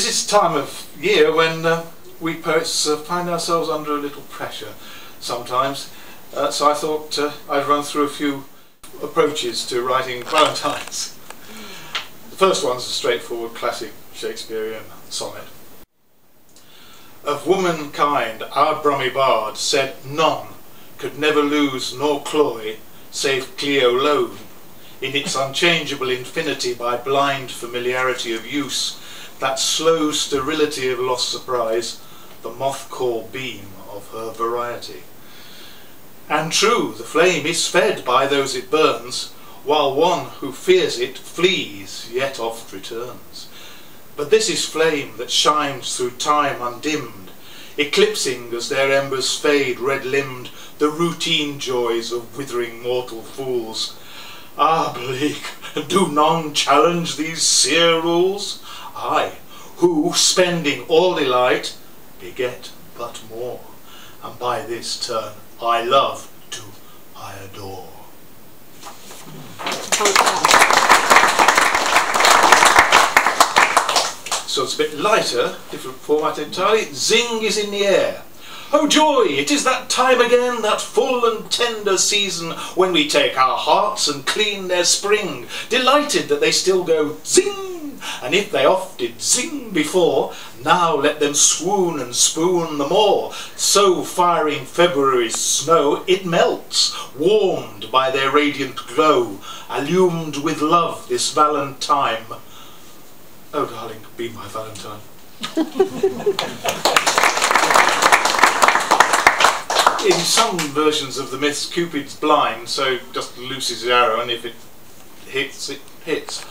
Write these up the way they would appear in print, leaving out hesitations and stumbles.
This is time of year when we poets find ourselves under a little pressure sometimes, so I thought I'd run through a few approaches to writing valentines. The first one's a straightforward classic Shakespearean sonnet. Of womankind our Brummy Bard said none could never lose nor cloy save Cleo lone, in its unchangeable infinity by blind familiarity of use, that slow sterility of lost surprise, the moth-core beam of her variety. And true, the flame is fed by those it burns, while one who fears it flees, yet oft returns. But this is flame that shines through time undimmed, eclipsing as their embers fade red-limbed the routine joys of withering mortal fools. Ah, bleak, do none challenge these seer rules? I, who, spending all delight, beget but more, and by this turn I love to I adore. So it's a bit lighter, different format entirely. Zing is in the air. Oh joy, it is that time again, that full and tender season, when we take our hearts and clean their spring, delighted that they still go zing, and if they oft did zing before, now let them swoon and spoon the more, so firing February's snow, it melts, warmed by their radiant glow, illumed with love this valentine. Oh darling, be my valentine. In some versions of the myths, Cupid's blind, so just looses his arrow, and if it hits, it hits.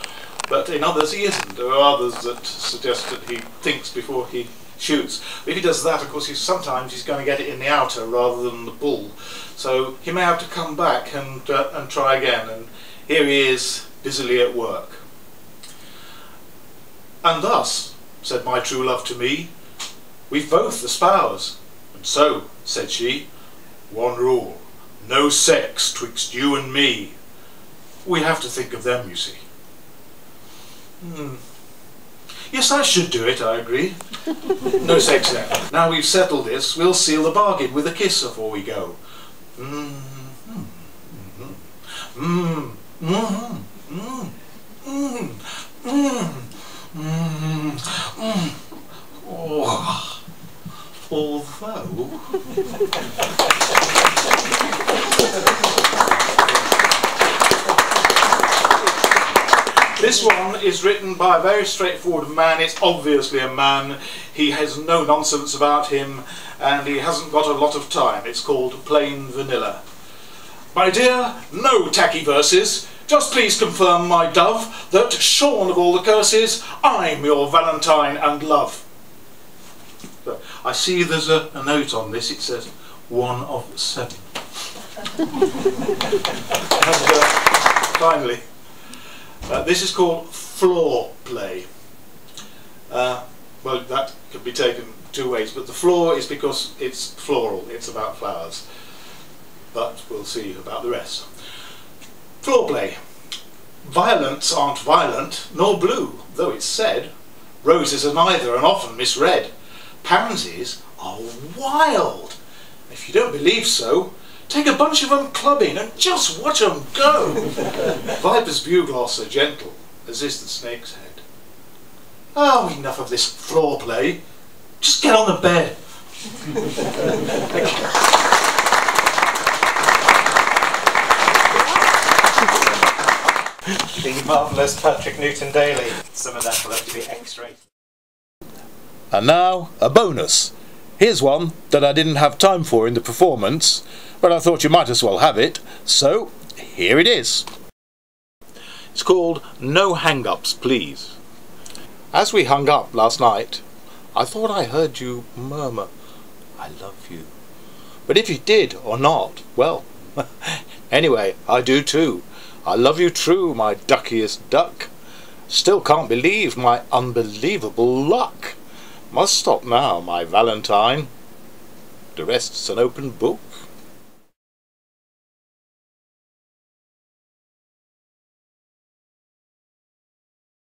But in others, he isn't. There are others that suggest that he thinks before he shoots. But if he does that, of course, sometimes he's going to get it in the outer rather than the bull. So he may have to come back and try again. And here he is, busily at work. And thus, said my true love to me, we've both the spouse. And so, said she, one rule, no sex twixt you and me. We have to think of them, you see. Yes, I should do it, I agree. No sex now. Now we've settled this, we'll seal the bargain with a kiss afore we go. Oh. Although, this one is written by a very straightforward man. It's obviously a man. He has no nonsense about him, and he hasn't got a lot of time. It's called Plain Vanilla. My dear, no tacky verses. Just please confirm, my dove, that, shorn of all the curses, I'm your valentine and love. I see there's a note on this, it says 1 of 7. And finally, this is called floor play. Well, that could be taken 2 ways, but the floor is because it's floral, it's about flowers. But we'll see about the rest. Floor play. Violets aren't violent, nor blue, though it's said. Roses are neither, and often misread. Pansies are wild. If you don't believe so, take a bunch of them clubbing and just watch them go. Viper's bugloss are gentle, as is the snake's head. Oh, enough of this floor play. Just get on the bed. Thank you. The marvellous Patrick Newton Daly. Some of that will have to be X-rated. And now, a bonus. Here's one that I didn't have time for in the performance, but I thought you might as well have it, so here it is. It's called No Hang-Ups, Please. As we hung up last night, I thought I heard you murmur, I love you. But if you did or not, well, anyway, I do too. I love you true, my duckiest duck. Still can't believe my unbelievable luck. Must stop now, my valentine. The rest's an open book.